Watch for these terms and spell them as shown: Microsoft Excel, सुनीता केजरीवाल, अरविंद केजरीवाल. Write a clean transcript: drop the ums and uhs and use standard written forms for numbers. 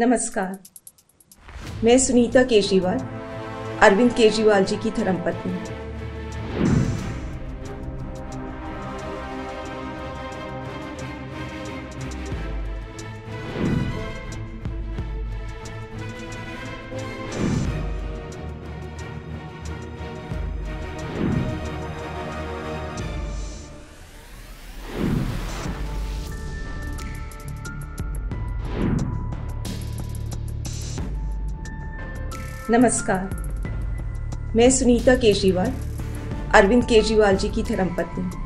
नमस्कार, मैं सुनीता केजरीवाल, अरविंद केजरीवाल जी की धर्मपत्नी हूँ। नमस्कार, मैं सुनीता केजरीवाल, अरविंद केजरीवाल जी की धर्मपत्नी।